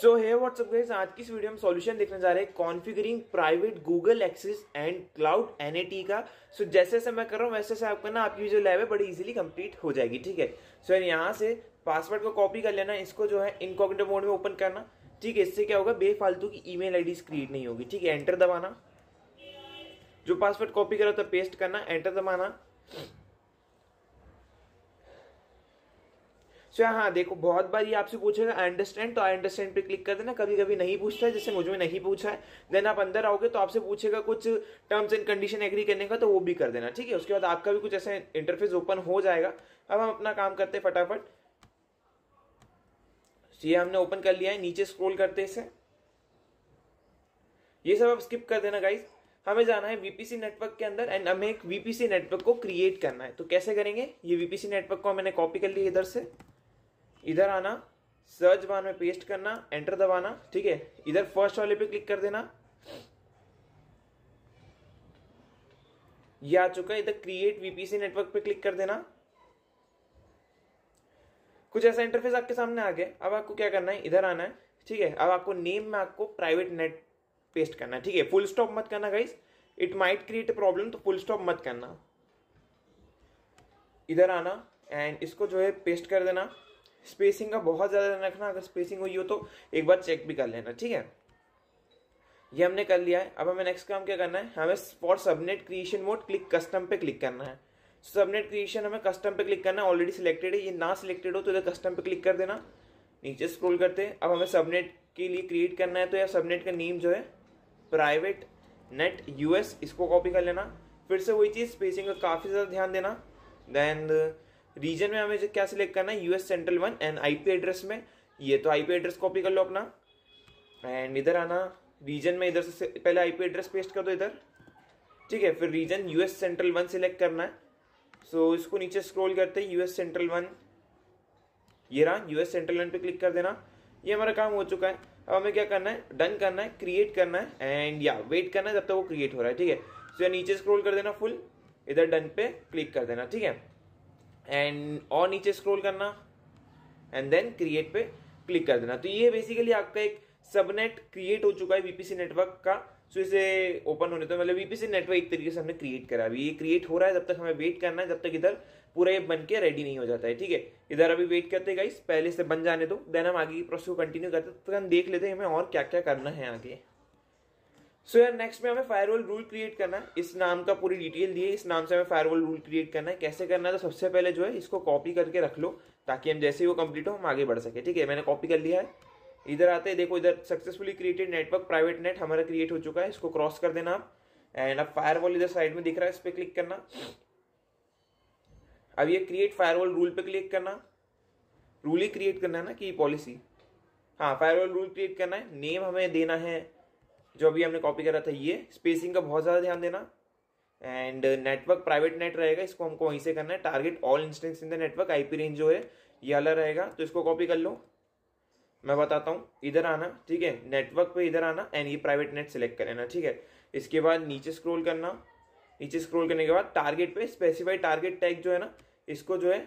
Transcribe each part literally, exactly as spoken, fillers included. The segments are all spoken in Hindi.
सो हे व्हाट्सअप गाइस, आज की इस वीडियो में सॉल्यूशन देखने जा रहे हैं configuring private Google access and cloud NAT का। सो so, जैसे जैसे मैं कर रहा हूँ वैसे वैसे आपका ना आपकी जो लैब है बड़ी इजीली कंप्लीट हो जाएगी। ठीक है, सो so, यहाँ से पासवर्ड को कॉपी कर लेना, इसको जो है इनकॉग्निटो मोड में ओपन करना। ठीक है, इससे क्या होगा, बेफालतू की ईमेल आईडी क्रिएट नहीं होगी। ठीक है, एंटर दबाना, जो पासवर्ड कॉपी करा था पेस्ट करना, एंटर दबाना। सो so, हाँ देखो, बहुत बार ये आपसे पूछेगा आई अंडरस्टैंड, तो आई अंडरस्टैंड पे क्लिक कर देना। कभी कभी नहीं पूछता है, जैसे मुझ में नहीं पूछा है। देन आप अंदर आओगे तो आपसे पूछेगा कुछ टर्म्स एंड कंडीशन एग्री करने का, तो वो भी कर देना। ठीक है, उसके बाद आपका भी कुछ ऐसा इंटरफेस ओपन हो जाएगा। अब हम अपना काम करते हैं फटाफट। so, ये हमने ओपन कर लिया है, नीचे स्क्रोल करते हैं इसे। ये सब आप स्किप कर देना गाइज, हमें जाना है वीपीसी नेटवर्क के अंदर एंड हमें एक वीपीसी नेटवर्क को क्रिएट करना है। तो कैसे करेंगे, ये वीपीसी नेटवर्क को मैंने कॉपी कर लिया, इधर से इधर आना, सर्च बार में पेस्ट करना, एंटर दबाना। ठीक है, इधर फर्स्ट वाले पे क्लिक कर देना। ये आ चुका है, इधर क्रिएट वीपीसी नेटवर्क पे क्लिक कर देना। कुछ ऐसा इंटरफेस आपके सामने आ गया। अब आपको क्या करना है, इधर आना है। ठीक है, अब आपको नेम में आपको प्राइवेट नेट पेस्ट करना है। ठीक है, फुल स्टॉप मत करना guys, it might create a problem, तो फुल स्टॉप मत करना। इधर आना एंड इसको जो है पेस्ट कर देना। स्पेसिंग का बहुत ज़्यादा रखना, अगर स्पेसिंग हुई हो तो एक बार चेक भी कर लेना। ठीक है, ये हमने कर लिया है। अब हमें नेक्स्ट काम क्या करना है, हमें for subnet creation mode click custom पे क्लिक करना है। सबनेट क्रिएशन हमें कस्टम पे क्लिक करना है, ऑलरेडी सिलेक्टेड है। ये ना सिलेक्टेड हो तो इधर कस्टम पे क्लिक कर देना, नीचे स्क्रोल करते हैं। अब हमें सबनेट के लिए क्रिएट करना है, तो यह सबनेट का नेम जो है प्राइवेट नेट यूएस, इसको कॉपी कर लेना। फिर से वही चीज़, स्पेसिंग का काफ़ी ज़्यादा ध्यान देना। दैन रीजन में हमें क्या सिलेक्ट करना है, US central one and IP address में, ये तो आईपी एड्रेस कॉपी कर लो अपना एंड इधर आना। रीजन में इधर से पहले आईपी एड्रेस पेस्ट कर दो इधर। ठीक है, फिर region US central one select करना है। सो so, इसको नीचे स्क्रॉल करते हैं, यूएस सेंट्रल वन, ये रहा, यूएस सेंट्रल वन पे क्लिक कर देना। ये हमारा काम हो चुका है। अब हमें क्या करना है, डन करना है, क्रिएट करना है एंड या वेट करना है जब तक तो वो क्रिएट हो रहा है। ठीक है, सो so, नीचे स्क्रोल कर देना फुल, इधर डन पे क्लिक कर देना। ठीक है, एंड और नीचे स्क्रॉल करना एंड देन क्रिएट पे क्लिक कर देना। तो ये बेसिकली आपका एक सबनेट क्रिएट हो चुका है वीपीसी नेटवर्क का। सो इसे ओपन होने तो मतलब वीपीसी नेटवर्क एक तरीके से हमने क्रिएट करा। अभी ये क्रिएट हो रहा है, जब तक हमें वेट करना है, जब तक इधर पूरा ये बन के रेडी नहीं हो जाता है। ठीक है, इधर अभी वेट करते हैं गाइस, पहले से बन जाने दो, देन हम आगे की प्रोसेस को कंटिन्यू करते हैं। तो हम देख लेते हैं हमें और क्या क्या करना है आगे। सो यार नेक्स्ट में हमें फायरवॉल रूल क्रिएट करना है। इस नाम का पूरी डिटेल दिए, इस नाम से हमें फायरवॉल रूल क्रिएट करना है। कैसे करना है, तो सबसे पहले जो है इसको कॉपी करके रख लो, ताकि हम जैसे ही वो कंप्लीट हो हम आगे बढ़ सके। ठीक है, मैंने कॉपी कर लिया है। इधर आते हैं, देखो इधर successfully created network private net हमारा क्रिएट हो चुका है। इसको क्रॉस कर देना आप एंड अब फायरवॉल इधर साइड में दिख रहा है, इस पर क्लिक करना। अब ये क्रिएट फायरवॉल रूल पर क्लिक करना, रूल ही क्रिएट करना है ना कि पॉलिसी, हाँ फायरवॉल रूल क्रिएट करना है। नेम हमें देना है जो अभी हमने कॉपी करा था ये। स्पेसिंग का बहुत ज़्यादा ध्यान देना एंड नेटवर्क प्राइवेट नेट रहेगा, इसको हमको वहीं से करना है। Target all instance in the network, IP range जो है ये अलग रहेगा, तो इसको कॉपी कर लो, मैं बताता हूँ। इधर आना, ठीक है, नेटवर्क पे इधर आना एंड ये प्राइवेट नेट सेलेक्ट कर लेना। ठीक है, इसके बाद नीचे स्क्रोल करना, नीचे स्क्रोल करने के बाद टारगेट पे स्पेसिफाइड टारगेट टैग जो है ना, इसको जो है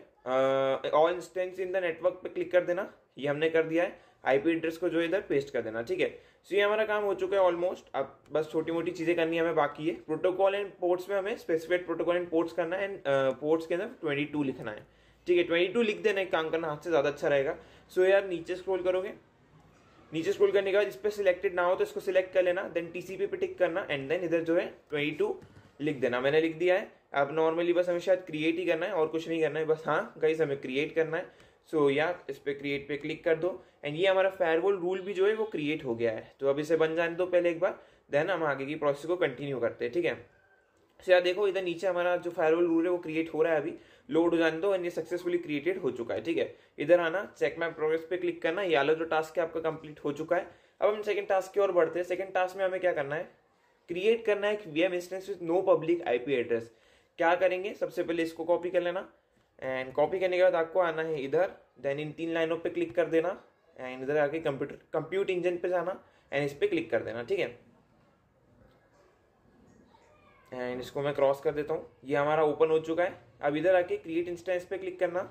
all instance in the network पे क्लिक कर देना, ये हमने कर दिया है। आईपी एड्रेस को जो इधर पेस्ट कर देना। ठीक है, सो ये हमारा काम हो चुका है ऑलमोस्ट। अब बस छोटी मोटी चीज़ें करनी हमें बाकी है। प्रोटोकॉल एंड पोर्ट्स में हमें स्पेसिफाइड प्रोटोकॉल एंड पोर्ट्स करना है एंड पोर्ट्स के अंदर ट्वेंटी टू लिखना है। ठीक है, ट्वेंटी टू लिख देना, एक काम करना हाथ से ज़्यादा अच्छा रहेगा। सो यार नीचे स्क्रॉल करोगे, नीचे स्क्रॉल करने के बाद इस पर सिलेक्टेड ना हो तो इसको सिलेक्ट कर लेना, देन टी सी पी पे टिक करना एंड देन इधर जो है ट्वेंटी टू लिख देना। मैंने लिख दिया है। अब नॉर्मली बस हमें शायद क्रिएट ही करना है और कुछ नहीं करना है, बस हाँ गाइस हमें क्रिएट करना है। सो so, या इस पर क्रिएट पे क्लिक कर दो एंड ये हमारा फायरवॉल रूल भी जो है वो क्रिएट हो गया है। तो अब इसे बन जाने दो पहले एक बार, देन हम आगे की प्रोसेस को कंटिन्यू करते हैं। ठीक है, सो यार देखो इधर नीचे हमारा जो फायरवॉल रूल है वो क्रिएट हो रहा है, अभी लोड हो जाने दो एंड ये सक्सेसफुली क्रिएटेड हो चुका है। ठीक है, इधर आना, चेक माय प्रोग्रेस पे क्लिक करना, ये वाला जो टास्क है आपका कंप्लीट हो चुका है। अब हम सेकेंड टास्क की ओर बढ़ते हैं। सेकेंड टास्क में हमें क्या करना है, क्रिएट करना है एक V M instance with no public I P address. क्या करेंगे, सबसे पहले इसको कॉपी कर लेना एंड कॉपी करने के बाद आपको आना है इधर, देन इन तीन लाइनों पे क्लिक कर देना एंड इधर आके कंप्यूटर कंप्यूट इंजन पे जाना एंड इस पर क्लिक कर देना। ठीक है, एंड इसको मैं क्रॉस कर देता हूँ, ये हमारा ओपन हो चुका है। अब इधर आके क्रिएट इंस्टेंस पे क्लिक करना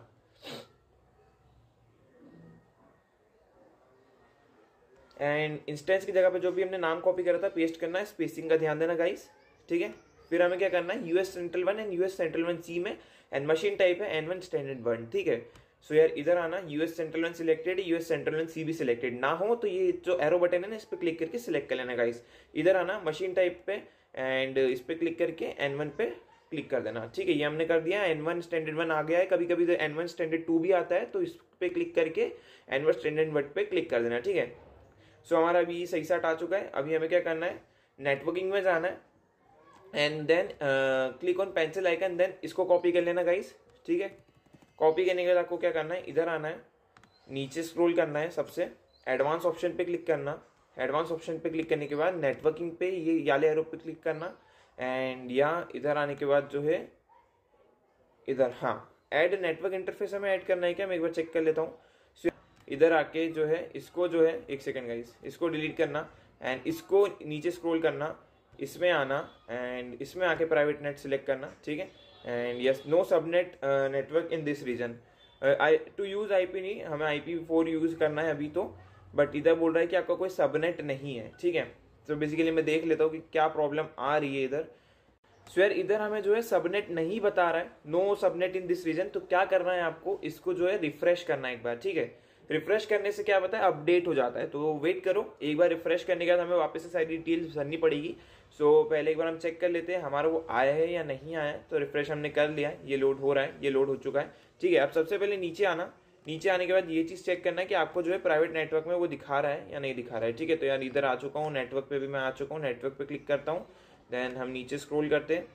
एंड इंस्टेंस की जगह पे जो भी हमने नाम कॉपी करा था पेस्ट करना है, स्पेसिंग का ध्यान देना गाइस, ठीक है। फिर हमें क्या करना है, US central one and US central one C में, एंड मशीन टाइप है एन वन स्टैंडर्ड वन, ठीक है। सो यार इधर आना, US central one selected, US central one C भी सिलेक्टेड ना हो तो ये जो एरो बटन है ना इस पर क्लिक करके सिलेक्ट कर लेना गाइस। इधर आना मशीन टाइप पे एंड इस पर क्लिक करके एन वन पे क्लिक कर देना, ठीक है। ये हमने कर दिया, एन वन स्टैंडर्ड वन आ गया है, कभी कभी तो एन वन स्टैंडर्ड टू भी आता है, तो इस पर क्लिक करके एन वन स्टैंडर्ड वन पे क्लिक कर देना, ठीक है। सो हमारा अभी सही साट आ चुका है। अभी हमें क्या करना है, नेटवर्किंग में जाना है and then click on pencil icon, then इसको कॉपी कर लेना गाइस, ठीक है। कॉपी करने के बाद आपको क्या करना है, इधर आना है, नीचे स्क्रॉल करना है, सबसे एडवांस ऑप्शन पे क्लिक करना। एडवांस ऑप्शन पे क्लिक करने के बाद नेटवर्किंग पे ये वाले एरो पे क्लिक करना एंड यहाँ इधर आने के बाद जो है इधर, हाँ, ऐड नेटवर्क इंटरफेस हमें ऐड करना है क्या, मैं एक बार चेक कर लेता हूँ। इधर आके जो है इसको जो है एक सेकेंड गाइस, इसको डिलीट करना एंड इसको नीचे स्क्रॉल करना, इसमें आना एंड इसमें आके प्राइवेट नेट सिलेक्ट करना, ठीक है। And yes, no subnet network in this region, I to use IP नहीं, हमें आईपी फोर यूज़ करना है अभी तो, बट इधर बोल रहा है कि आपका कोई सबनेट नहीं है, ठीक है। तो बेसिकली मैं देख लेता हूँ कि क्या प्रॉब्लम आ रही है इधर। सो यार इधर हमें जो है सबनेट नहीं बता रहा है, no subnet in this region, तो क्या करना है आपको, इसको जो है रिफ्रेश करना है एक बार, ठीक है। रिफ्रेश करने से क्या पता है अपडेट हो जाता है, तो वेट करो, एक बार रिफ्रेश करने के बाद हमें वापस से सारी डिटेल्स भरनी पड़ेगी। सो so, पहले एक बार हम चेक कर लेते हैं हमारा वो आया है या नहीं आया है। तो रिफ्रेश हमने कर लिया है, ये लोड हो रहा है, ये लोड हो चुका है, ठीक है। अब सबसे पहले नीचे आना, नीचे आने के बाद ये चीज़ चेक करना है कि आपको जो है प्राइवेट नेटवर्क में वो दिखा रहा है या नहीं दिखा रहा है, ठीक है। तो यार इधर आ चुका हूँ, नेटवर्क पर भी मैं आ चुका हूँ, नेटवर्क पर क्लिक करता हूँ, देन हम नीचे स्क्रोल करते हैं,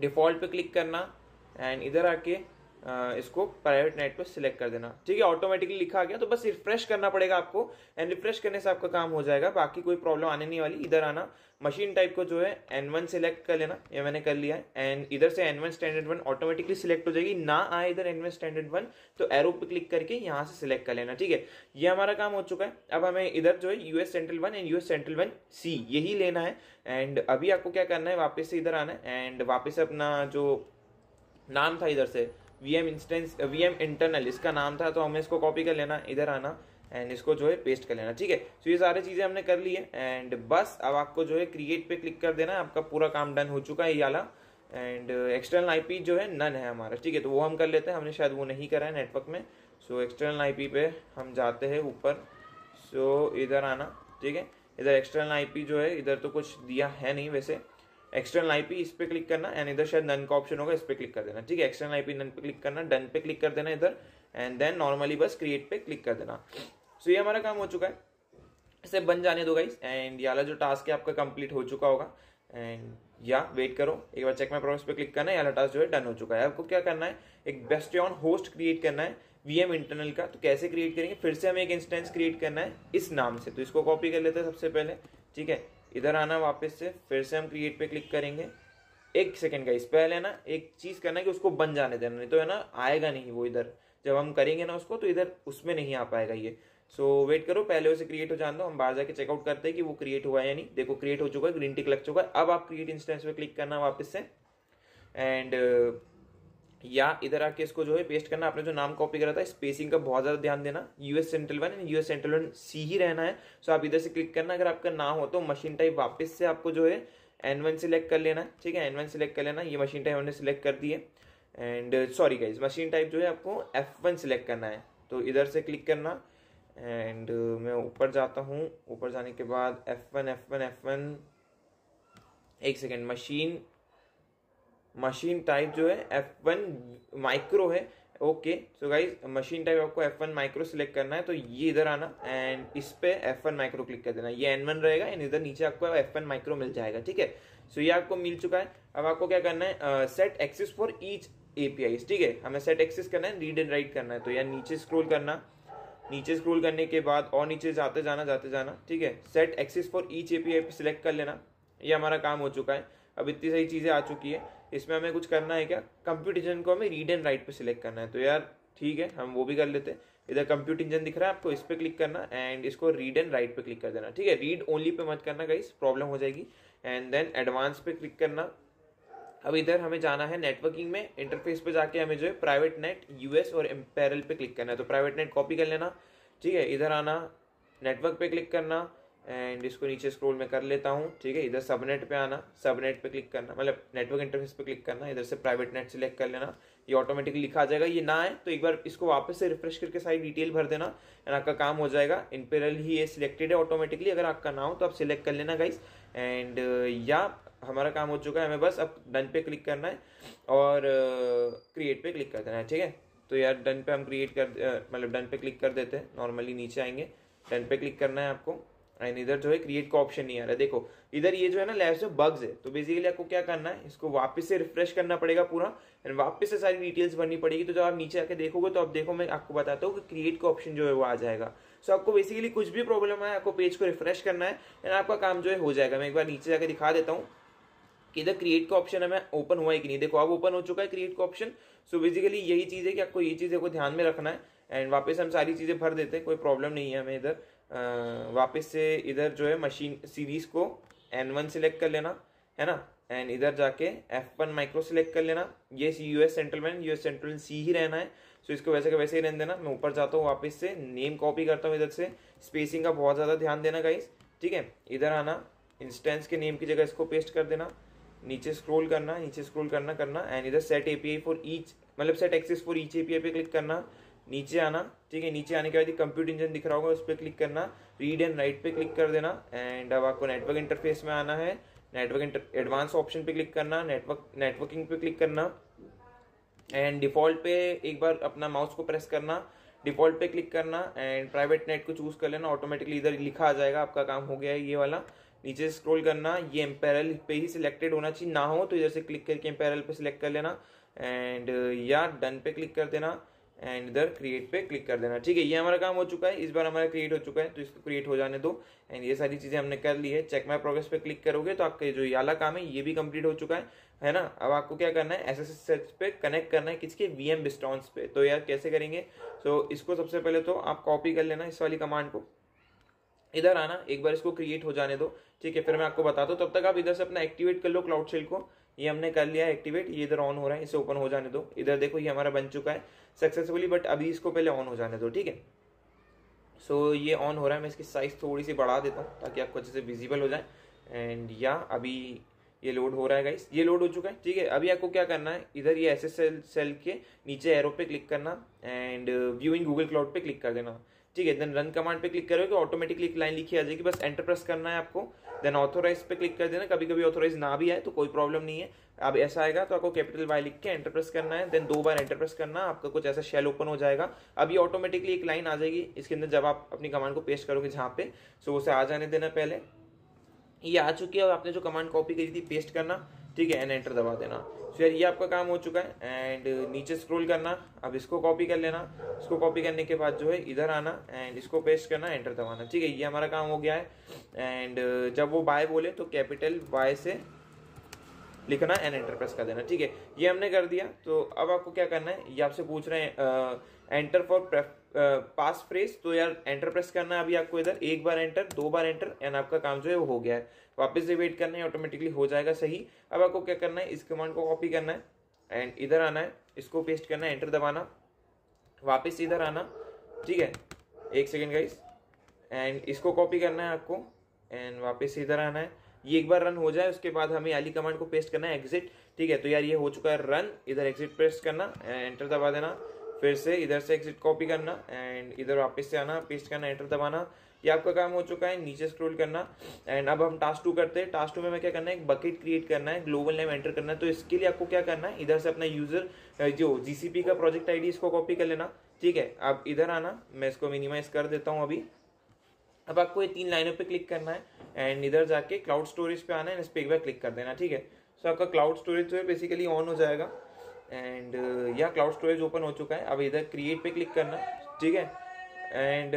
डिफ़ॉल्ट पर क्लिक करना एंड इधर आके Uh, इसको प्राइवेट नेट पर सिलेक्ट कर देना, ठीक है। ऑटोमेटिकली लिखा गया, तो बस रिफ्रेश करना पड़ेगा आपको एंड रिफ्रेश करने से आपका काम हो जाएगा, बाकी कोई प्रॉब्लम आने नहीं वाली। इधर आना, मशीन टाइप को जो है एन वन सिलेक्ट कर लेना, ये मैंने कर लिया है एंड इधर से N one standard one automatically select हो जाएगी। ना आए इधर एन वन स्टैंडर्ड वन तो एरो पे क्लिक करके यहाँ से सिलेक्ट कर लेना, ठीक है। ये हमारा काम हो चुका है। अब हमें इधर जो है US central one and US central one C यही लेना है एंड अभी आपको क्या करना है, वापस से इधर आना है एंड वापस से अपना जो नाम था इधर से वीएम इंस्टेंस वीएम इंटरनल इसका नाम था, तो हमें इसको कॉपी कर लेना, इधर आना एंड इसको जो है पेस्ट कर लेना, ठीक है। सो ये सारी चीज़ें हमने कर ली है एंड बस अब आपको जो है क्रिएट पे क्लिक कर देना, आपका पूरा काम डन हो चुका है ये वाला। एंड एक्सटर्नल आईपी जो है नन है हमारा, ठीक है, तो वो हम कर लेते हैं, हमने शायद वो नहीं करा है नेटवर्क में। सो एक्सटर्नल आई पी पे हम जाते हैं ऊपर, सो इधर आना, ठीक है। इधर एक्सटर्नल आई पी जो है इधर तो कुछ दिया है नहीं, वैसे एक्सटर्नल आईपी इस पे क्लिक करना एंड इधर शायद नन का ऑप्शन होगा, इस पे क्लिक कर देना, ठीक है। एक्सटर्नल आईपी नन पे क्लिक करना, डन पे क्लिक कर देना इधर एंड देन नॉर्मली बस क्रिएट पे क्लिक कर देना। सो ये हमारा काम हो चुका है, इसे बन जाने दो गाइस एंड ये वाला जो टास्क है आपका कंप्लीट हो चुका होगा एंड या वेट करो, एक बार चेक माय प्रोग्रेस पे क्लिक करना है, ये वाला टास्क जो है डन हो चुका है। आपको क्या करना है, एक बेस्टियन होस्ट क्रिएट करना है वीएम इंटरनल का, तो कैसे क्रिएट करेंगे, फिर से हमें एक इंस्टेंस क्रिएट करना है इस नाम से, तो इसको कॉपी कर लेते हैं सबसे पहले, ठीक है। इधर आना, वापस से फिर से हम क्रिएट पे क्लिक करेंगे, एक सेकंड का इस पहले है ना एक चीज़ करना है कि उसको बन जाने देना, नहीं तो है ना आएगा नहीं वो, इधर जब हम करेंगे ना उसको तो इधर उसमें नहीं आ पाएगा ये। सो वेट करो, पहले उसे क्रिएट हो जाने दो, हम बाहर जाके चेकआउट करते हैं कि वो क्रिएट हुआ है या नहीं। देखो क्रिएट हो चुका है, ग्रीन टिक लग चुका है। अब आप क्रिएट इंस्टेंस पे क्लिक करना वापस से एंड या इधर आके इसको जो है पेस्ट करना, आपने जो नाम कॉपी करा था, स्पेसिंग का बहुत ज़्यादा ध्यान देना, US central one and US central one C ही रहना है। सो आप इधर से क्लिक करना, अगर आपका ना हो तो मशीन टाइप वापस से आपको जो है एन वन सिलेक्ट कर लेना है, ठीक है। एन वन सिलेक्ट कर लेना, ये मशीन टाइप हमने सिलेक्ट कर दी है and sorry guys machine type जो है आपको एफ वन सिलेक्ट करना है, तो इधर से क्लिक करना एंड मैं ऊपर जाता हूँ। ऊपर जाने के बाद F one F one F one एक सेकेंड, मशीन मशीन टाइप जो है एफ वन माइक्रो है, okay. So guys machine type आपको एफ वन माइक्रो सिलेक्ट करना है, तो ये इधर आना एंड इस पे एफ वन माइक्रो क्लिक कर देना, ये एन वन रहेगा एंड इधर नीचे आपको एफ वन माइक्रो मिल जाएगा, ठीक है। सो ये आपको मिल चुका है। अब आपको क्या करना है, set access for each API, ठीक है, हमें सेट एक्सेस करना है, रीड एंड राइट करना है, तो यार नीचे स्क्रोल करना, नीचे स्क्रोल करने के बाद और नीचे जाते जाना जाते जाना ठीक है, set access for each API पे सिलेक्ट कर लेना। ये हमारा काम हो चुका है। अब इतनी सारी चीज़ें आ चुकी है, इसमें हमें कुछ करना है क्या, कंप्यूट इंजन को हमें रीड एंड राइट पे सिलेक्ट करना है, तो यार ठीक है हम वो भी कर लेते हैं। इधर कंप्यूट इंजन दिख रहा है आपको, इस पर क्लिक करना एंड इसको रीड एंड राइट पे क्लिक कर देना, ठीक है। रीड ओनली पे मत करना गाइस, प्रॉब्लम हो जाएगी एंड देन एडवांस पे क्लिक करना। अब इधर हमें जाना है नेटवर्किंग में, इंटरफेस पे जाके हमें जो है प्राइवेट नेट यूएस और एम्पेरल पे क्लिक करना है, तो प्राइवेट नेट कॉपी कर लेना, ठीक है। इधर आना नेटवर्क पे क्लिक करना एंड इसको नीचे स्क्रॉल में कर लेता हूँ, ठीक है। इधर सबनेट पे आना, सबनेट पे क्लिक करना, मतलब नेटवर्क इंटरफेस पे क्लिक करना, इधर से प्राइवेट नेट सिलेक्ट कर लेना, ये ऑटोमेटिकली लिखा आ जाएगा। ये ना है तो एक बार इसको वापस से रिफ्रेश करके सारी डिटेल भर देना एंड आपका काम हो जाएगा। इन पैरेलल ही ये सिलेक्टेड है ऑटोमेटिकली, अगर आपका ना हो तो आप सिलेक्ट कर लेना गाइस। एंड या हमारा काम हो चुका है, हमें बस अब डन पे क्लिक करना है और क्रिएट uh, पे क्लिक कर देना है, ठीक है। तो यार डन पे हम क्रिएट कर uh, मतलब डन पे क्लिक कर देते हैं। नॉर्मली नीचे आएंगे, डन पे क्लिक करना है आपको एंड इधर जो है क्रिएट का ऑप्शन नहीं आ रहा है। देखो इधर ये जो है ना लैब्स में बग्स है, तो बेसिकली आपको क्या करना है, इसको वापस से रिफ्रेश करना पड़ेगा पूरा एंड वापस से सारी डिटेल्स भरनी पड़ेगी। तो जब आप नीचे आके देखोगे तो आप देखो मैं आपको बताता हूँ कि क्रिएट का ऑप्शन जो है वो आ जाएगा। सो so, आपको बेसिकली कुछ भी प्रॉब्लम है आपको पेज को रिफ्रेश करना है एंड आपका काम जो है हो जाएगा। मैं एक बार नीचे जाकर दिखा देता हूँ कि इधर क्रिएट का ऑप्शन हमें ओपन हुआ है कि नहीं। देखो अब ओपन हो चुका है क्रिएट का ऑप्शन। सो बेसिकली यही चीज़ है कि आपको ये चीज़ें को ध्यान में रखना है एंड वापस हम सारी चीज़ें भर देते हैं, कोई प्रॉब्लम नहीं है हमें। इधर वापस से इधर जो है मशीन सीरीज़ को एन वन सिलेक्ट कर लेना है ना एंड इधर जाके एफ वन माइक्रो सिलेक्ट कर लेना। ये U S central bank, U S central C ही रहना है। सो इसको वैसे का वैसे ही रहने देना। मैं ऊपर जाता हूँ वापस से, नेम कॉपी करता हूँ इधर से। स्पेसिंग का बहुत ज़्यादा ध्यान देना गाइस, ठीक है। इधर आना, इंस्टेंस के नेम की जगह इसको पेस्ट कर देना। नीचे स्क्रॉल करना, नीचे स्क्रॉल करना करना एंड इधर सेट एपीआई फॉर ईच, मतलब set access for each API पे क्लिक करना। नीचे आना, ठीक है। नीचे आने के बाद कंप्यूट इंजन दिख रहा होगा, उस पर क्लिक करना। रीड एंड राइट पे क्लिक कर देना एंड अब आपको नेटवर्क इंटरफेस में आना है। नेटवर्क एडवांस ऑप्शन पे क्लिक करना, नेटवर्क नेटवर्किंग पे क्लिक करना एंड डिफॉल्ट पे एक बार अपना माउस को प्रेस करना, डिफॉल्ट पे क्लिक करना एंड प्राइवेट नेट को चूज कर लेना। ऑटोमेटिकली इधर लिखा आ जाएगा आपका काम हो गया है ये वाला। नीचे स्क्रॉल करना, ये एम्पेरल पे ही सिलेक्टेड होना चाहिए, ना हो तो इधर से क्लिक करके एम्पेरल पे सिलेक्ट कर लेना एंड या डन पे क्लिक कर देना एंड इधर क्रिएट पे क्लिक कर देना, ठीक है। ये हमारा काम हो चुका है, इस बार हमारा क्रिएट हो चुका है तो इसको क्रिएट हो जाने दो एंड ये सारी चीज़ें हमने कर ली है। चेक माय प्रोग्रेस पे क्लिक करोगे तो आपका जो ये वाला काम है ये भी कंप्लीट हो चुका है, है ना। अब आपको क्या करना है, एस एस एच पे कनेक्ट करना है किसके, वी एम इंस्टेंस पे। तो यार कैसे करेंगे, सो so, इसको सबसे पहले तो आप कॉपी कर लेना इस वाली कमांड को। इधर आना, एक बार इसको क्रिएट हो जाने दो, ठीक है। फिर मैं आपको बताता हूँ, तब तक आप इधर से अपना एक्टिवेट कर लो क्लाउड शेल को। ये हमने कर लिया है एक्टिवेट, ये इधर ऑन हो रहा है, इसे ओपन हो जाने दो। इधर देखो ये हमारा बन चुका है सक्सेसफुली, बट अभी इसको पहले ऑन हो जाने दो, ठीक है। सो ये ऑन हो रहा है, मैं इसकी साइज थोड़ी सी बढ़ा देता हूँ ताकि आपको अच्छे से विजिबल हो जाए एंड या अभी ये लोड हो रहा है गाइस, ये लोड हो चुका है, ठीक है। अभी आपको क्या करना है, इधर ये एस एस सेल के नीचे एरो पे क्लिक करना एंड व्यूइंग गूगल क्लाउड पे क्लिक कर देना, ठीक है। देन रन कमांड पे क्लिक करोगे ऑटोमेटिकली एक लाइन लिखी आ जाएगी, बस एंटर प्रेस करना है आपको। देन ऑथोराइज पे क्लिक कर देना, कभी कभी ऑथोराइज ना भी आए तो कोई प्रॉब्लम नहीं है। अब ऐसा आएगा तो आपको कैपिटल वाई लिख के एंटर प्रेस करना है, देन दो बार एंटर प्रेस करना, आपका कुछ ऐसा शेल ओपन हो जाएगा। अब ये ऑटोमेटिकली एक लाइन आ जाएगी इसके अंदर, जब आप अपनी कमांड को पेस्ट करोगे जहाँ पे, सो उसे आ जाने देना। पहले ये आ चुकी है और आपने जो कमांड कॉपी करी थी पेस्ट करना, ठीक है, एंड एंटर दबा देना। सो यार ये आपका काम हो चुका है एंड नीचे स्क्रॉल करना, अब इसको कॉपी कर लेना। इसको कॉपी करने के बाद जो है इधर आना एंड इसको पेस्ट करना, एंटर दबाना, ठीक है। ये हमारा काम हो गया है एंड जब वो बाय बोले तो कैपिटल बाय से लिखना एंड एंटर प्रेस कर देना, ठीक है। ये हमने कर दिया। तो अब आपको क्या करना है, ये आपसे पूछ रहे हैं एंटर फॉर पास फ्रेज, तो यार एंटर प्रेस करना है अभी आपको। इधर एक बार एंटर, दो बार एंटर एंड आपका काम जो है वो हो गया है। वापस से वेट करना है, ऑटोमेटिकली हो जाएगा सही। अब आपको क्या करना है, इस कमांड को कॉपी करना है एंड इधर आना है, इसको पेस्ट करना है, एंटर दबाना, वापस इधर आना, ठीक है। एक सेकेंड गाइस, एंड इसको कॉपी करना है आपको एंड वापस इधर आना है। ये एक बार रन हो जाए उसके बाद हमें आली कमांड को पेस्ट करना है, एग्जिट, ठीक है। तो यार ये हो चुका है रन, इधर एग्जिट प्रेस करना, एंटर दबा देना। फिर से इधर से एग्जिट कॉपी करना एंड इधर वापस से आना, पेस्ट करना, एंटर दबाना। ये आपका काम हो चुका है। नीचे स्क्रॉल करना एंड अब हम टास्क टू करते हैं। टास्क टू में मैं क्या करना है, एक बकेट क्रिएट करना है, ग्लोबल नेम एंटर करना है। तो इसके लिए आपको क्या करना है, इधर से अपना यूजर जो जीसीपी का प्रोजेक्ट आईडी इसको कॉपी कर लेना, ठीक है। अब इधर आना, मैं इसको मिनिमाइज कर देता हूँ अभी। अब आपको ये तीन लाइनों पे क्लिक करना है एंड इधर जाके क्लाउड स्टोरेज पे आना है, इस पर एक बार क्लिक कर देना, ठीक है। सो आपका क्लाउड स्टोरेज जो है बेसिकली ऑन हो जाएगा एंड या क्लाउड स्टोरेज ओपन हो चुका है। अब इधर क्रिएट पे क्लिक करना, ठीक है। एंड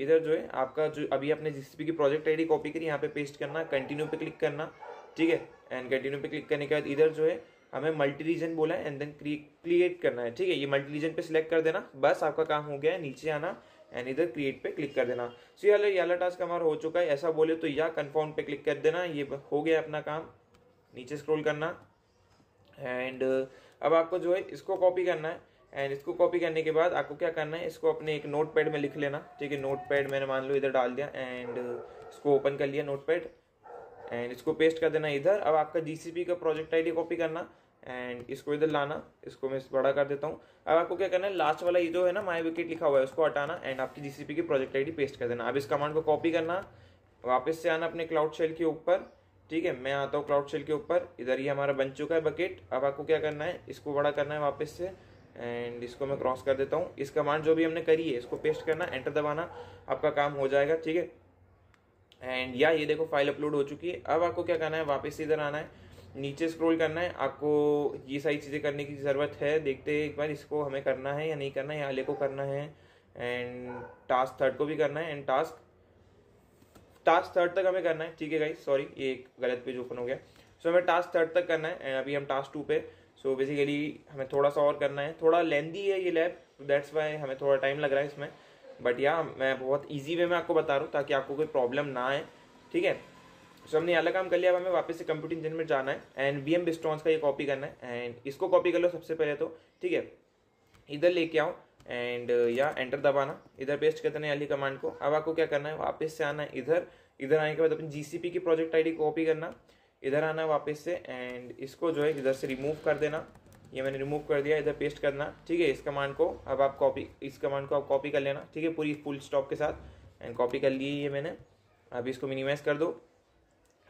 इधर जो है आपका जो अभी आपने जीसीपी की प्रोजेक्ट आईडी कॉपी करी यहाँ पे पेस्ट करना, कंटिन्यू पे क्लिक करना, ठीक है। एंड कंटिन्यू पे क्लिक करने के बाद इधर जो है हमें मल्टी रीजन बोला है एंड देन क्रिएट करना है, ठीक है। ये मल्टी रीजन पे सिलेक्ट कर देना, बस आपका काम हो गया है। नीचे आना एंड इधर क्रिएट पे क्लिक कर देना। सो यार ये वाला टास्क हमारा हो चुका है, ऐसा बोले तो या कन्फर्म पे क्लिक कर देना। ये हो गया अपना काम। नीचे स्क्रॉल करना एंड अब आपको जो है इसको कॉपी करना है एंड इसको कॉपी करने के बाद आपको क्या करना है, इसको अपने एक नोट पैड में लिख लेना। ठीक है, नोट पैड मैंने मान लो इधर डाल दिया एंड इसको ओपन कर लिया नोट पैड एंड इसको पेस्ट कर देना इधर। अब आपका जीसीपी का प्रोजेक्ट आईडी कॉपी करना एंड इसको इधर लाना, इसको मैं बड़ा कर देता हूँ। अब आपको क्या करना है, लास्ट वाला ये जो है ना माई विकेट लिखा हुआ है उसको हटाना एंड आपकी जीसीपी की प्रोजेक्ट आईडी पेस्ट कर देना। अब इस कमांड को कॉपी करना, वापस से आना अपने क्लाउड शेल के ऊपर। ठीक है, मैं आता हूँ क्लाउड शेल के ऊपर, इधर ये हमारा बन चुका है बकेट। अब आपको क्या करना है, इसको बड़ा करना है वापस से एंड इसको मैं क्रॉस कर देता हूँ। इस कमांड जो भी हमने करी है इसको पेस्ट करना, एंटर दबाना, आपका काम हो जाएगा। ठीक है, एंड या ये देखो फाइल अपलोड हो चुकी है। अब आपको क्या करना है, वापस इधर आना है, नीचे स्क्रॉल करना है। आपको ये सारी चीज़ें करने की ज़रूरत है, देखते हैं एक बार इसको हमें करना है या नहीं करना है। आले को करना है एंड टास्क थर्ड को भी करना है एंड टास्क टास्क थर्ड तक हमें करना है। ठीक है गाइस, सॉरी ये एक गलत पेज ओपन हो गया। सो हमें टास्क थर्ड तक करना है एंड अभी हम टास्क टू पे। सो बेसिकली हमें थोड़ा सा और करना है, थोड़ा लेंदी है ये लैब, दैट्स वाई हमें थोड़ा टाइम लग रहा है इसमें। बट या मैं बहुत ईजी वे में आपको बता रहा हूँ ताकि आपको कोई प्रॉब्लम ना आए। ठीक है, सो हमने अलग काम कर लिया। अब हमें वापस से कंप्यूट इंजन में जाना है एंड वी एम बिस्ट्रॉन्स का ये कॉपी करना है एंड इसको कॉपी कर लो सबसे पहले तो। ठीक है, इधर लेके आओ एंड या एंटर दबाना, इधर पेस्ट करते हैं अली कमांड को। अब आपको क्या करना है, वापस से आना है इधर, इधर आने के बाद अपनी जीसीपी की प्रोजेक्ट आईडी कॉपी करना, इधर आना है वापस से एंड इसको जो है इधर से रिमूव कर देना। ये मैंने रिमूव कर दिया, इधर पेस्ट करना। ठीक है, इस कमांड को अब आप कॉपी इस कमांड को आप कॉपी कर लेना। ठीक है, पूरी फुल स्टॉप के साथ एंड कॉपी कर ली ये मैंने। अब इसको मिनिमाइज़ कर दो,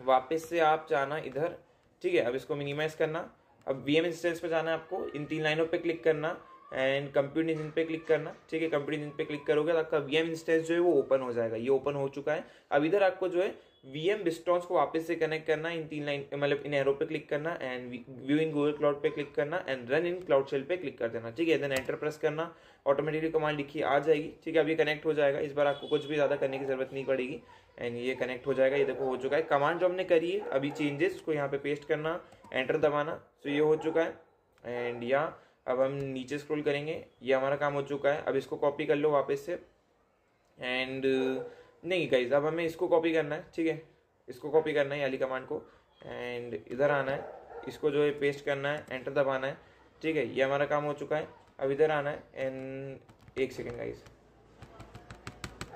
वापस से आप जाना इधर। ठीक है, अब इसको मिनिमाइज़ करना। अब वी एम इंस्टेंस पर जाना है आपको, इन तीन लाइनों पे क्लिक करना एंड कंप्यूट इंजन पे क्लिक करना। ठीक है, कंप्यूट इंजन पे क्लिक करोगे तो आपका वी एम इंस्टेंस जो है वो ओपन हो जाएगा। ये ओपन हो चुका है। अब इधर आपको जो है वी एम बिस्ट्रॉन्स को वापस से कनेक्ट करना, इन तीन लाइन मतलब इन एरो पे क्लिक करना and view in Google cloud पे क्लिक करना and run in cloud shell पे क्लिक कर देना। ठीक है, देन एंटर प्रेस करना, ऑटोमेटिकली कमांड लिखी आ जाएगी। ठीक है, अब ये कनेक्ट हो जाएगा। इस बार आपको कुछ भी ज़्यादा करने की जरूरत नहीं पड़ेगी एंड ये कनेक्ट हो जाएगा। ये देखो हो चुका है, कमांड जो हमने करी है अभी चेंजेस उसको यहाँ पे पेस्ट करना, एंटर दबाना। सो ये हो चुका है एंड यहाँ अब हम नीचे स्क्रॉल करेंगे, ये हमारा काम हो चुका है। अब इसको कॉपी कर लो वापस से एंड नहीं गाइस अब हमें इसको कॉपी करना है। ठीक है, इसको कॉपी करना है अली कमांड को एंड इधर आना है, इसको जो है पेस्ट करना है, एंटर दबाना है। ठीक है, ये हमारा काम हो चुका है। अब इधर आना है एंड एक सेकेंड गाइस,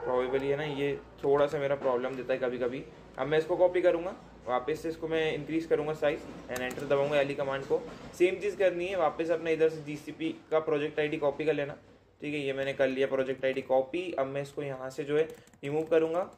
प्रॉबेबली है ना ये थोड़ा सा मेरा प्रॉब्लम देता है कभी कभी। अब मैं इसको कॉपी करूँगा वापस से, इसको मैं इंक्रीज़ करूँगा साइज एंड एंटर दबाऊँगा अली कमांड को। सेम चीज़ करनी है, वापस अपने इधर से जीसीपी का प्रोजेक्ट आईडी कॉपी कर लेना। ठीक है, ये मैंने कर लिया प्रोजेक्ट आईडी कॉपी। अब मैं इसको यहाँ से जो है रिमूव करूँगा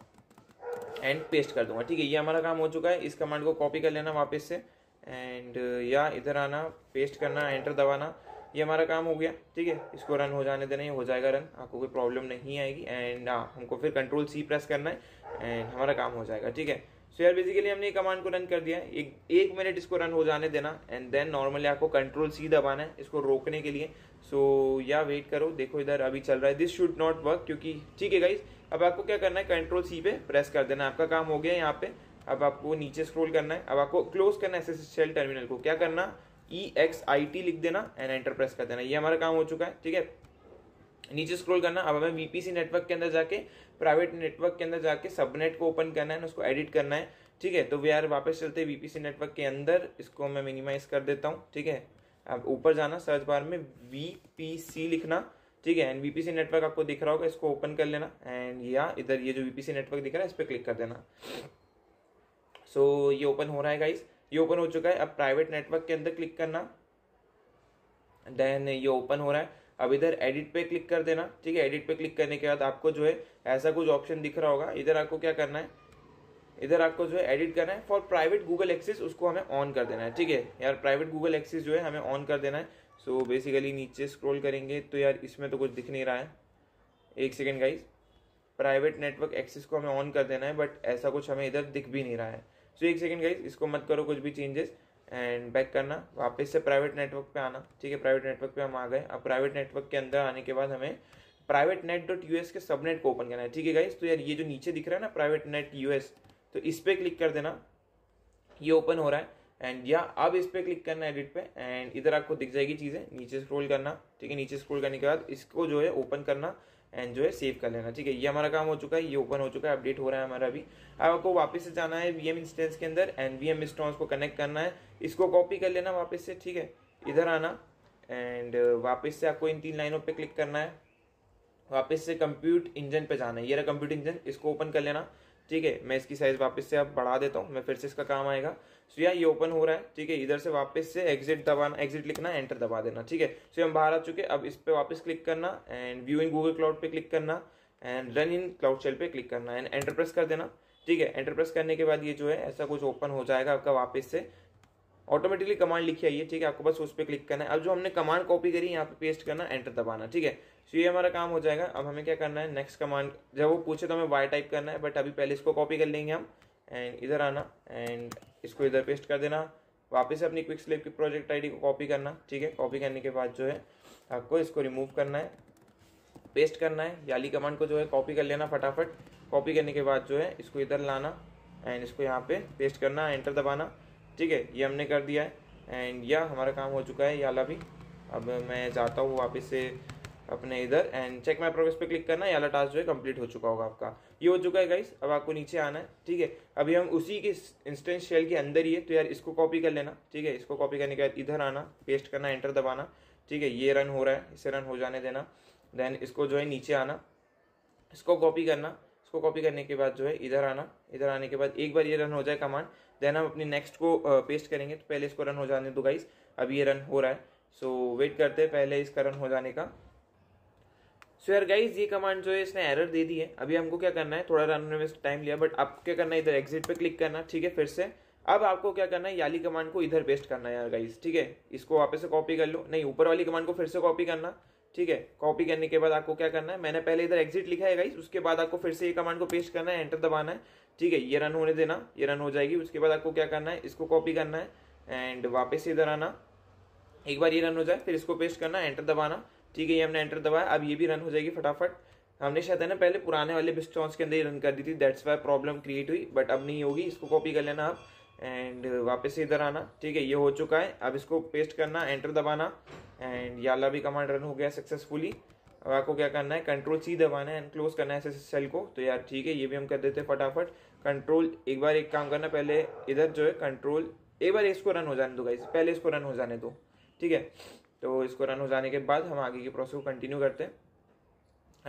एंड पेस्ट कर दूँगा। ठीक है, ये हमारा काम हो चुका है। इस कमांड को कॉपी कर लेना वापस से एंड या इधर आना, पेस्ट करना, एंटर दबाना। ये हमारा काम हो गया। ठीक है, इसको रन हो जाने देना, ये हो जाएगा रन, आपको कोई प्रॉब्लम नहीं आएगी। एंड हाँ, हमको फिर कंट्रोल सी प्रेस करना है एंड हमारा काम हो जाएगा। ठीक है, सो यार बेसिकली हमने ये कमांड को रन कर दिया है। एक एक मिनट इसको रन हो जाने देना एंड देन नॉर्मली आपको कंट्रोल सी दबाना है इसको रोकने के लिए। सो so, या वेट करो, देखो इधर अभी चल रहा है, दिस शुड नॉट वर्क क्योंकि। ठीक है गाइज, अब आपको क्या करना है, कंट्रोल सी पे प्रेस कर देना, आपका काम हो गया। यहाँ पे अब आपको नीचे स्क्रॉल करना है, अब आपको क्लोज करना है एस एस एल टर्मिनल को। क्या करना, ई एक्स आई टी लिख देना एंड एंटर प्रेस कर देना। ये हमारा काम हो चुका है। ठीक है, नीचे स्क्रॉल करना। अब हमें वीपीसी नेटवर्क के अंदर जाके, प्राइवेट नेटवर्क के अंदर जाके सबनेट को ओपन करना है ना, उसको एडिट करना है। ठीक है, तो वे यार वापस चलते हैं वीपीसी नेटवर्क के अंदर, इसको मैं मिनिमाइज कर देता हूँ। ठीक है, अब ऊपर जाना, सर्च बार में वीपीसी लिखना। ठीक है, एंड वीपीसी नेटवर्क आपको दिख रहा होगा, इसको ओपन कर लेना एंड या इधर ये जो वीपीसी नेटवर्क दिख रहा है इस पर क्लिक कर देना। सो so, ये ओपन हो रहा है गाइस, ये ओपन हो चुका है। अब प्राइवेट नेटवर्क के अंदर क्लिक करना, देन ये ओपन हो रहा है। अब इधर एडिट पे क्लिक कर देना। ठीक है, एडिट पे क्लिक करने के बाद आपको जो है ऐसा कुछ ऑप्शन दिख रहा होगा, इधर आपको क्या करना है, इधर आपको जो है एडिट करना है फॉर प्राइवेट गूगल एक्सेस, उसको हमें ऑन कर देना है। ठीक है यार, प्राइवेट गूगल एक्सेस जो है हमें ऑन कर देना है। सो so, बेसिकली नीचे स्क्रॉल करेंगे तो यार इसमें तो कुछ दिख नहीं रहा है, एक second guys. Private network access को हमें ऑन कर देना है बट ऐसा कुछ हमें इधर दिख भी नहीं रहा है। सो so, एक सेकेंड गाइज, इसको मत करो कुछ भी चेंजेस एंड बैक करना, वापस से प्राइवेट नेटवर्क पे आना। ठीक है, प्राइवेट नेटवर्क पे हम आ गए। अब प्राइवेट नेटवर्क के अंदर आने के बाद हमें प्राइवेट नेट डॉट यूएस के सबनेट को ओपन करना है। ठीक है गाइस, तो यार ये जो नीचे दिख रहा है ना प्राइवेट नेट यूएस, तो इस पर क्लिक कर देना, ये ओपन हो रहा है। एंड या अब इस पर क्लिक करना एडिट पे एंड इधर आपको दिख जाएगी चीज़ें, नीचे स्क्रॉल करना। ठीक है, नीचे स्क्रॉल करने के बाद इसको जो है ओपन करना एंड जो है सेव कर लेना। ठीक है, ये हमारा काम हो चुका है, ये ओपन हो चुका है, अपडेट हो रहा है हमारा अभी। अब आपको वापस से जाना है वीएम इंस्टेंस के अंदर एंड वीएम इंस्टेंस को कनेक्ट करना है, इसको कॉपी कर लेना वापस से। ठीक है, इधर आना एंड वापस से आपको इन तीन लाइनों पे क्लिक करना है, वापस से कंप्यूट इंजन पे जाना है। ये रहा कंप्यूट इंजन, इसको ओपन कर लेना। ठीक है, मैं इसकी साइज़ वापस से अब बढ़ा देता हूँ, मैं फिर से इसका काम आएगा। सो यार ये ओपन हो रहा है। ठीक है, इधर से वापस से एग्जिट दबाना, एग्जिट लिखना, एंटर दबा देना। ठीक है, सो हम बाहर आ चुके। अब इस पर वापस क्लिक करना and view in Google cloud पे क्लिक करना and run in cloud shell पे क्लिक करना एंड एंटर प्रेस कर देना। ठीक है, एंटर प्रेस करने के बाद ये जो है ऐसा कुछ ओपन हो जाएगा आपका। वापस से ऑटोमेटिकली कमांड लिखी आई है। ठीक है, आपको बस उस पर क्लिक करना है। अब जो हमने कमांड कॉपी करी यहाँ पे पेस्ट करना, एंटर दबाना। ठीक है, सो ये हमारा काम हो जाएगा। अब हमें क्या करना है, नेक्स्ट कमांड जब वो पूछे तो हमें वाई टाइप करना है, बट अभी पहले इसको कॉपी कर लेंगे हम एंड इधर आना एंड इसको इधर पेस्ट कर देना। वापस अपनी क्विक स्लेव की प्रोजेक्ट आई डी को कॉपी करना। ठीक है, कॉपी करने के बाद जो है आपको इसको रिमूव करना है, पेस्ट करना है। याली कमांड को जो है कॉपी कर लेना फटाफट। कॉपी करने के बाद जो है इसको इधर लाना एंड इसको यहाँ पे पेस्ट करना, एंटर दबाना। ठीक है, ये हमने कर दिया है एंड यह हमारा काम हो चुका है याला भी। अब मैं जाता हूँ वापस से अपने इधर एंड चेक माय प्रोग्रेस पे क्लिक करना। याला टास्क जो है कंप्लीट हो चुका होगा आपका। ये हो चुका है गाइस, अब आपको नीचे आना है। ठीक है, अभी हम उसी के इंस्टेंस शेल के अंदर ही है, तो यार इसको कॉपी कर लेना। ठीक है, इसको कॉपी करने के बाद इधर आना, पेस्ट करना, एंटर दबाना। ठीक है, ये रन हो रहा है, इसे रन हो जाने देना। देन इसको जो है नीचे आना, इसको कॉपी करना, इसको कॉपी करने के बाद जो है इधर आना। इधर आने के बाद एक बार ये रन हो जाए कमांड, देन हम अपनी नेक्स्ट को पेस्ट करेंगे। तो पहले इसको रन हो जाने दो गाइस। अब ये रन हो रहा है, सो so, वेट करते हैं पहले इसका रन हो जाने का। सो so, यार गाइस ये कमांड जो है इसने एरर दे दी है। अभी हमको क्या करना है, थोड़ा रन होने में टाइम लिया, बट आपको क्या करना है, इधर एग्जिट पे क्लिक करना। ठीक है, फिर से अब आपको क्या करना है, याली कमांड को इधर पेस्ट करना है यार गाइस। ठीक है, इसको वापस से कॉपी कर लो, नहीं ऊपर वाली कमांड को फिर से कॉपी करना। ठीक है, कॉपी करने के बाद आपको क्या करना है, मैंने पहले इधर एग्जिट लिखा है गाइस, उसके बाद आपको फिर से ये कमांड को पेस्ट करना है, एंटर दबाना है। ठीक है, ये रन होने देना, ये रन हो जाएगी। उसके बाद आपको क्या करना है, इसको कॉपी करना है एंड वापस इधर आना, एक बार ये रन हो जाए, फिर इसको पेस्ट करना, एंटर दबाना। ठीक है, ये हमने एंटर दबाया, अब ये भी रन हो जाएगी फटाफट। हमने शायद है ना पहले पुराने वाले बिस्टॉन्स के अंदर ही रन कर दी थी, दैट्स वाई प्रॉब्लम क्रिएट हुई, बट अब नहीं होगी। इसको कॉपी कर लेना आप एंड वापस से इधर आना। ठीक है, ये हो चुका है, अब इसको पेस्ट करना, एंटर दबाना एंड याला भी कमांड रन हो गया सक्सेसफुली। अब आपको क्या करना है, कंट्रोल सी दबाना है एंड क्लोज करना है एस एस एच सेल को। तो यार ठीक है, ये भी हम कर देते हैं फटाफट। कंट्रोल एक बार एक काम करना, पहले इधर जो है कंट्रोल एक बार इसको रन हो जाने दो गाइस, पहले इसको रन हो जाने दो। ठीक है, तो इसको रन हो जाने के बाद हम आगे की प्रोसेस को कंटिन्यू करते हैं।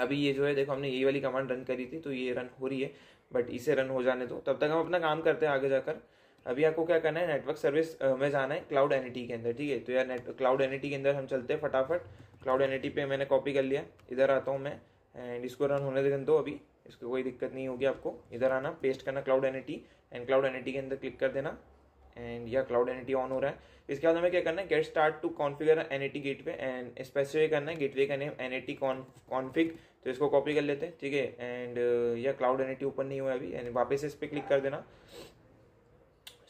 अभी ये जो है देखो, हमने यही वाली कमांड रन करी थी, तो ये रन हो रही है, बट इसे रन हो जाने दो, तब तक हम अपना काम करते हैं आगे जाकर। अभी आपको क्या करना है, नेटवर्क सर्विस में जाना है क्लाउड एनएटी के अंदर। ठीक है, तो यार नेट क्लाउड एनएटी के अंदर हम चलते हैं फटाफट। क्लाउड एनएटी पे मैंने कॉपी कर लिया, इधर आता हूँ मैं एंड इसको रन होने देने दो, अभी इसको कोई दिक्कत नहीं होगी आपको। इधर आना, पेस्ट करना cloud NAT and cloud NAT के अंदर क्लिक कर देना एंड यह क्लाउड एनएटी ऑन हो रहा है। इसके बाद हमें क्या करना है, get start to configure NAT gateway and specify करना है गेटवे का नेम एनएटी कॉन्फिग। तो इसको कॉपी कर लेते हैं। ठीक है, एंड यह क्लाउड एनएटी ओपन नहीं हुआ अभी एंड वापस इस पर क्लिक कर देना।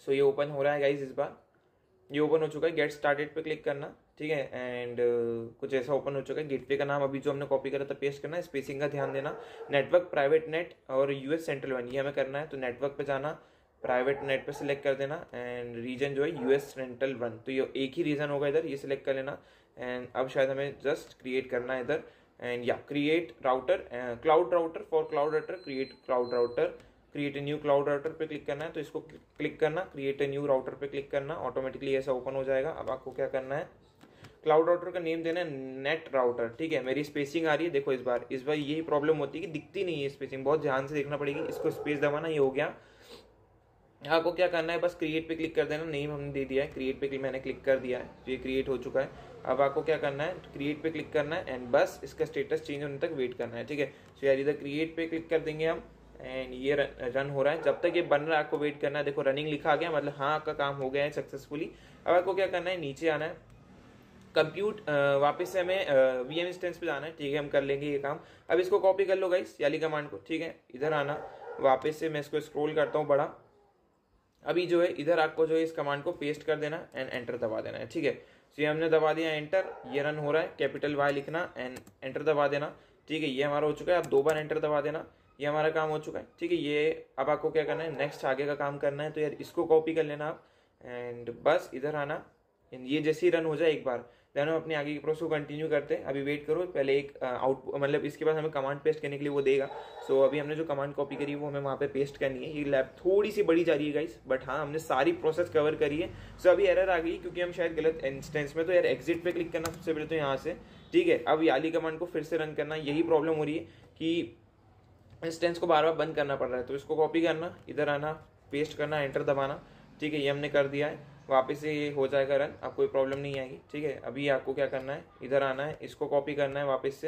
सो so, ये ओपन हो रहा है गाइज, इस बार ये ओपन हो चुका है। गेट स्टार्टेड पे क्लिक करना। ठीक है, एंड uh, कुछ ऐसा ओपन हो चुका है। गेटवे का नाम अभी जो हमने कॉपी करा था पेस्ट करना है, स्पेसिंग का ध्यान देना। नेटवर्क प्राइवेट नेट और यूएस सेंट्रल वन, ये हमें करना है। तो नेटवर्क पे जाना, प्राइवेट नेट पे सिलेक्ट कर देना एंड रीजन जो है यूएस सेंट्रल वन, तो ये एक ही रीजन होगा इधर, ये सिलेक्ट कर लेना। एंड अब शायद हमें जस्ट क्रिएट करना है इधर एंड या create router, cloud router for cloud router, create cloud router, create a new cloud router पे क्लिक करना है। तो इसको क्लिक करना, क्रिएट ए न्यू राउटर पे क्लिक करना, ऑटोमेटिकली ऐसा ओपन हो जाएगा। अब आपको क्या करना है, क्लाउड राउटर का नेम देना है नेट राउटर। ठीक है, मेरी स्पेसिंग आ रही है देखो, इस बार इस बार यही प्रॉब्लम होती है कि दिखती नहीं है स्पेसिंग, बहुत ध्यान से देखना पड़ेगी। इसको स्पेस दबाना, ये हो गया। आपको क्या करना है, बस क्रिएट पे क्लिक कर देना, नेम हमने दे दिया है, क्रिएट पे मैंने क्लिक कर दिया है, तो ये क्रिएट हो चुका है। अब आपको क्या करना है, क्रिएट पे क्लिक करना है एंड बस इसका स्टेटस चेंज होने तक वेट करना है। ठीक है, तो यार इधर क्रिएट पे क्लिक कर देंगे हम एंड ये रन हो रहा है। जब तक ये बन रहा है आपको वेट करना है। देखो रनिंग लिखा आ गया, मतलब हाँ आपका काम हो गया है सक्सेसफुली। अब आपको क्या करना है, नीचे आना है, कंप्यूट वापस से हमें वीएम इंस्टेंस पे जाना है। ठीक है, हम कर लेंगे ये काम। अब इसको कॉपी कर लो गाइस, याली कमांड को। ठीक है, इधर आना, वापस से मैं इसको स्क्रॉल करता हूँ बड़ा। अभी जो है इधर आपको जो है इस कमांड को पेस्ट कर देना एंड एंटर दबा देना है। ठीक है, तो ये हमने दबा दिया एंटर, ये रन हो रहा है, कैपिटल वाई लिखना एंड एंटर दबा देना। ठीक है, ये हमारा हो चुका है। अब दो बार एंटर दबा देना, ये हमारा काम हो चुका है। ठीक है, ये अब आपको क्या करना है, नेक्स्ट आगे का काम करना है। तो यार इसको कॉपी कर लेना आप एंड बस इधर आना एंड ये जैसे ही रन हो जाए एक बार, देन हम अपने आगे की प्रोसेस को कंटिन्यू करते हैं। अभी वेट करो, पहले एक आउट मतलब इसके पास हमें कमांड पेस्ट करने के लिए वो देगा। सो so, अभी हमने जो कमांड कॉपी करी है वो हमें वहाँ पे पेस्ट करनी है। ये लैब थोड़ी सी बड़ी जा रही है गाइस, बट हाँ हमने सारी प्रोसेस कवर करी है। सो so, अभी एरर आ गई क्योंकि हम शायद गलत इंस्टेंस में, तो यार एग्जिट पे क्लिक करना सबसे पहले तो यहाँ से, ठीक है। अब याली कमांड को फिर से रन करना, यही प्रॉब्लम हो रही है कि इंस्टेंस को बार बार बंद करना पड़ रहा है। तो इसको कॉपी करना, इधर आना, पेस्ट करना, एंटर दबाना, ठीक है। ये हमने कर दिया है, वापस से ये हो जाएगा रन, आपको कोई प्रॉब्लम नहीं आएगी, ठीक है। अभी आपको क्या करना है, इधर आना है, इसको कॉपी करना है वापस से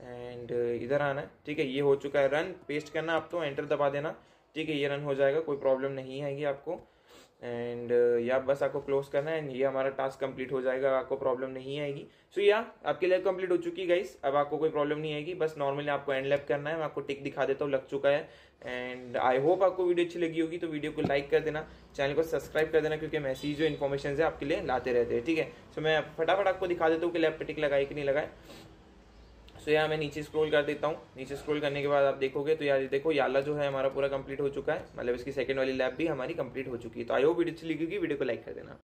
एंड इधर आना है, ठीक है। ये हो चुका है रन, पेस्ट करना आप तो एंटर दबा देना, ठीक है। ये रन हो जाएगा, कोई प्रॉब्लम नहीं आएगी आपको। एंड या बस आपको क्लोज करना है एंड ये हमारा टास्क कंप्लीट हो जाएगा, आपको प्रॉब्लम नहीं आएगी। सो so, या आपकी लैब कंप्लीट हो चुकी है गाइस, अब आपको कोई प्रॉब्लम नहीं आएगी। बस नॉर्मली आपको एंड लैब करना है, मैं आपको टिक दिखा देता हूँ लग चुका है। एंड आई होप आपको वीडियो अच्छी लगी होगी, तो वीडियो को लाइक कर देना, चैनल को सब्सक्राइब कर देना, क्योंकि हम ऐसी जो इन्फॉर्मेशन है आपके लिए लाते रहते हैं, ठीक है। सो so, मैं फटाफट आपको दिखा देता हूँ कि लैब पर टिक लगाए कि नहीं लगाए। सो so, यार मैं नीचे स्क्रॉल कर देता हूँ। नीचे स्क्रॉल करने के बाद आप देखोगे तो यार ये देखो याला जो है हमारा पूरा कंप्लीट हो चुका है, मतलब इसकी सेकंड वाली लैब भी हमारी कंप्लीट हो चुकी है। तो आई होप वीडियो अच्छी लगी होगी, वीडियो को लाइक कर देना।